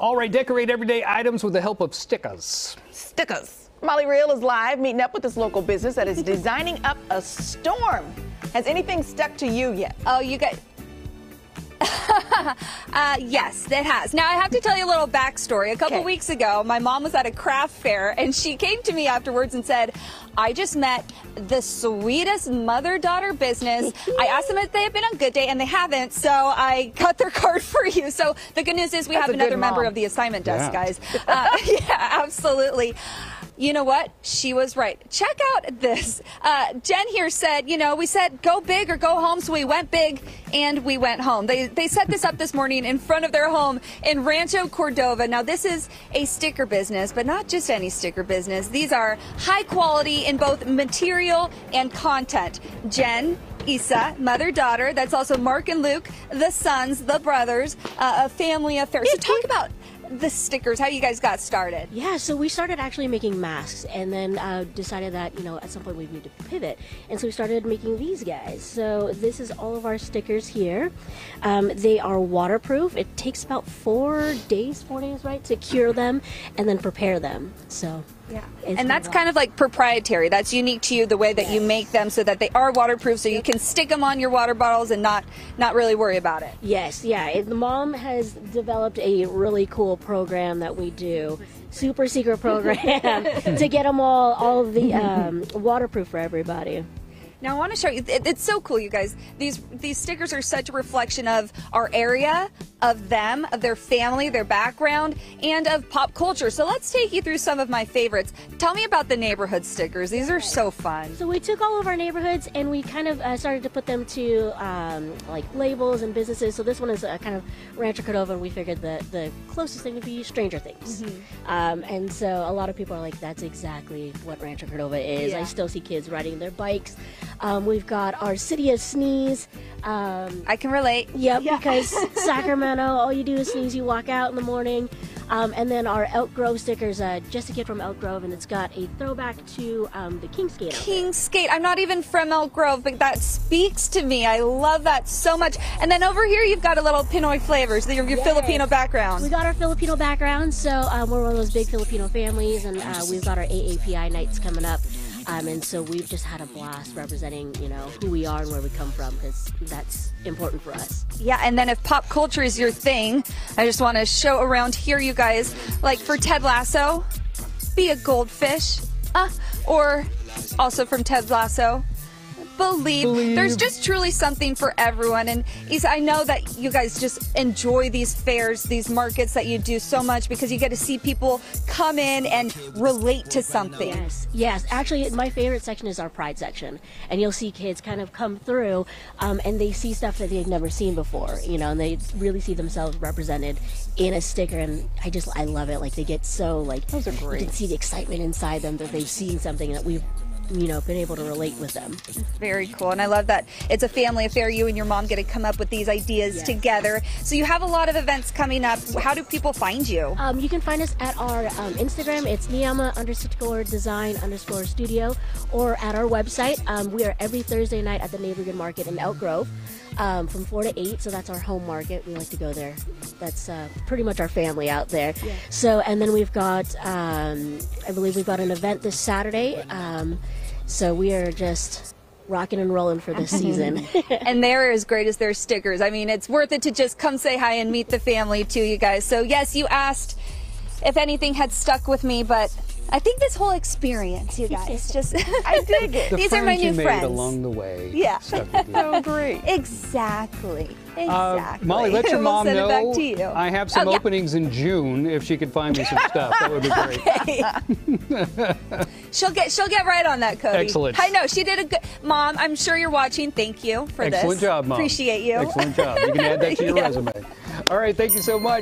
All right, decorate everyday items with the help of stickers. Stickers. Molly Riehl is live, meeting up with this local business that is designing up a storm. Has anything stuck to you yet? Oh, you guys. Yes, it has. Now, I have to tell you a little backstory. A couple weeks ago, my mom was at a craft fair, and she came to me afterwards and said, I just met the sweetest mother-daughter business. I asked them if they had been on Good Day, and they haven't, so I got their card for you. So the good news is we have another member of the assignment desk, guys. Yeah, absolutely. You know what? She was right. Check out this. Jen here said, you know, we said go big or go home, so we went big and we went home. They set this up this morning in front of their home in Rancho Cordova. Now, this is a sticker business, but not just any sticker business. These are high quality in both material and content. Jen, Issa, mother, daughter. That's also Mark and Luke, the sons, the brothers, a family affair. So talk about the stickers, how you guys got started. Yeah, so we started actually making masks, and then decided that, you know, at some point we need to pivot, and so we started making these guys. So this is all of our stickers here. They are waterproof. It takes about 4 days, right, to cure them and then prepare them. So yeah, and that's kind of like proprietary. That's unique to you, the way that you make them so that they are waterproof, so you can stick them on your water bottles and not really worry about it. Yes, yeah. The mom has developed a really cool program that we do, super secret program, to get them all the waterproof for everybody. Now I want to show you, it's so cool, you guys. These stickers are such a reflection of our area, of them, of their family, their background, and of pop culture. So let's take you through some of my favorites. Tell me about the neighborhood stickers. These are so fun. So we took all of our neighborhoods and we kind of started to put them to like labels and businesses. So this one is kind of Rancho Cordova, and we figured that the closest thing would be Stranger Things. And so a lot of people are like, that's exactly what Rancho Cordova is. I still see kids riding their bikes. We've got our City of Sneeze. I can relate. Yep, yeah. Because Sacramento, all you do is sneeze, you walk out in the morning. And then our Elk Grove stickers, Jessica from Elk Grove, and it's got a throwback to the Kingsgate. Kingsgate. I'm not even from Elk Grove, but that speaks to me. I love that so much. And then over here, you've got a little Pinoy flavors, your Filipino background. We got our Filipino background, so we're one of those big Filipino families, and we've got our AAPI nights coming up. And so we've just had a blast representing, you know, who we are and where we come from, because that's important for us. Yeah, and then if pop culture is your thing, I just want to show around here, you guys, like for Ted Lasso, be a goldfish, or also from Ted Lasso, Believe. There's just truly something for everyone. And Issa, I know that you guys just enjoy these fairs, these markets that you do so much, because you get to see people come in and relate to something. Yes. Actually, my favorite section is our pride section. And you'll see kids kind of come through and they see stuff that they've never seen before, you know, and they really see themselves represented in a sticker. And I love it. Like, they get so, like, those are great. You can see the excitement inside them that they've seen something that we've, you know, been able to relate with them. Very cool, and I love that it's a family affair. You and your mom get to come up with these ideas together. So you have a lot of events coming up. How do people find you? You can find us at our Instagram. It's Niyama_Design_Studio, or at our website. We are every Thursday night at the Neighborhood Market in Elk Grove. From 4 to 8, so that's our home market. We like to go there. That's pretty much our family out there. Yeah. So, and then we've got, I believe we've got an event this Saturday. So we are just rocking and rolling for this season. And they're as great as their stickers. I mean, it's worth it to just come say hi and meet the family too, you guys. So yes, you asked if anything had stuck with me, but I think this whole experience, you guys, just I dig it. These are my new friends along the way. Yeah. So great. Exactly. Molly, let your mom know back to you. I have some openings in June. If she could find me some stuff, that would be great. She'll get right on that, Cody. Excellent. I know she did a good. Mom, I'm sure you're watching. Thank you for this. Excellent job, Mom. Appreciate you. Excellent job. You can add that to your resume. All right. Thank you so much.